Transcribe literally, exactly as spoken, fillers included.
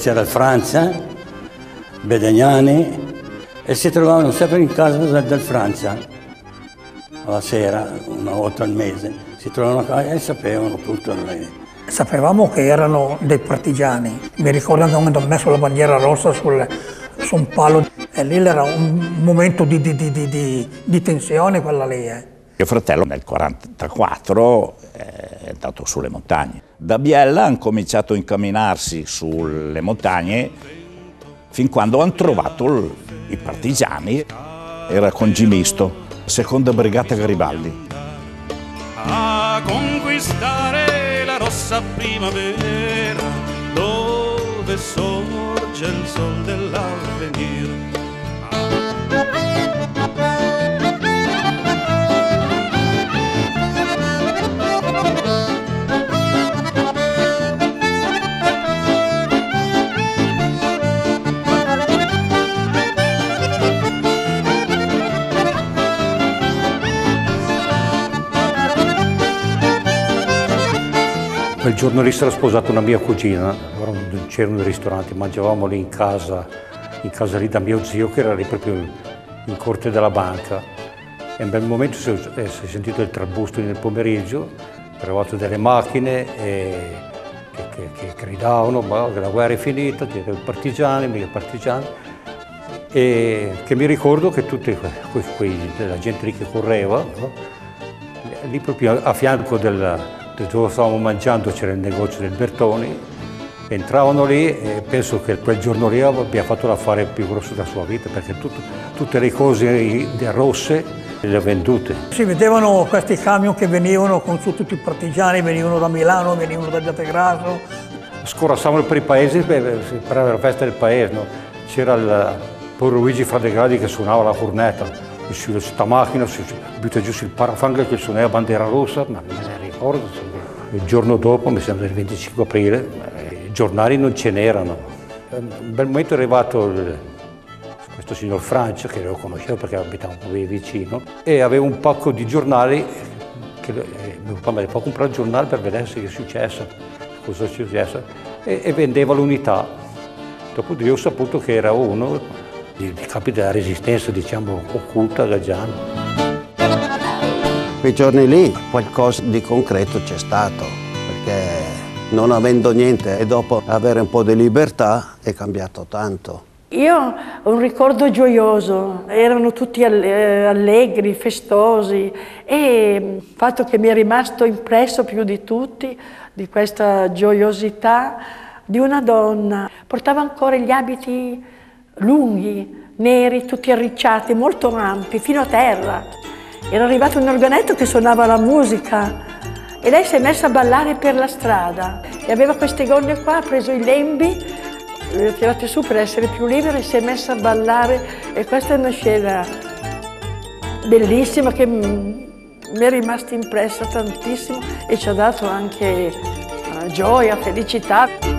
C'era Francia, Bedegnani, e si trovavano sempre in casa del Francia, alla sera, una volta al mese, si trovavano a casa e sapevano tutto. Sapevamo che erano dei partigiani, mi ricordo anche quando ho messo la bandiera rossa sul, su un palo, e lì era un momento di, di, di, di, di tensione quella lì. Eh. Mio fratello nel millenovecentoquarantaquattro è andato sulle montagne. Da Biella hanno cominciato a incamminarsi sulle montagne fin quando hanno trovato i partigiani. Era con Gimisto, seconda brigata Garibaldi. A conquistare la rossa primavera, dove sorge il sol dell'avvenire. Il giornalista era sposato una mia cugina, allora non c'erano dei ristoranti, mangiavamo lì in casa, in casa lì da mio zio che era lì proprio in corte della banca. E in un bel momento si è, si è sentito il trambusto nel pomeriggio, arrivato delle macchine e, che, che, che gridavano ma che la guerra è finita, c'erano i partigiani, mica partigiani. E che mi ricordo che tutta que, que, la gente lì che correva, no? Lì proprio a, a fianco del... dove stavamo mangiando c'era il negozio del Bertoni, entravano lì e penso che quel giorno lì abbia fatto l'affare più grosso della sua vita, perché tutto, tutte le cose rosse le ha vendute. Si vedevano questi camion che venivano con su tutti i partigiani, venivano da Milano, venivano da Giategrasso. Scorassavano per i paesi, per la festa del paese, no? C'era il povero Luigi Fradegradi che suonava la cornetta, su questa macchina, si butta giù sul parafango che suonava la bandiera rossa, ma non me ne ricordo. Il giorno dopo, mi sembra il venticinque aprile, i giornali non ce n'erano. Un bel momento è arrivato il, questo signor Francia, che lo conoscevo perché abitava un po' vicino, e aveva un pacco di giornali, che eh, mio papà mi fa comprare il giornale per vedere se è successo, cosa è successo, e, e vendeva l'unità. Dopodiché ho saputo che era uno dei capi della resistenza, diciamo, occulta da Giano. Quei giorni lì qualcosa di concreto c'è stato, perché non avendo niente e dopo avere un po' di libertà è cambiato tanto. Io ho un ricordo gioioso, erano tutti allegri, festosi, e il fatto che mi è rimasto impresso più di tutti di questa gioiosità di una donna. Portava ancora gli abiti lunghi, neri, tutti arricciati, molto ampi, fino a terra. Era arrivato un organetto che suonava la musica e lei si è messa a ballare per la strada e aveva queste gonne qua, ha preso i lembi, le ha tirate su per essere più libera e si è messa a ballare, e questa è una scena bellissima che mi è rimasta impressa tantissimo e ci ha dato anche gioia, felicità.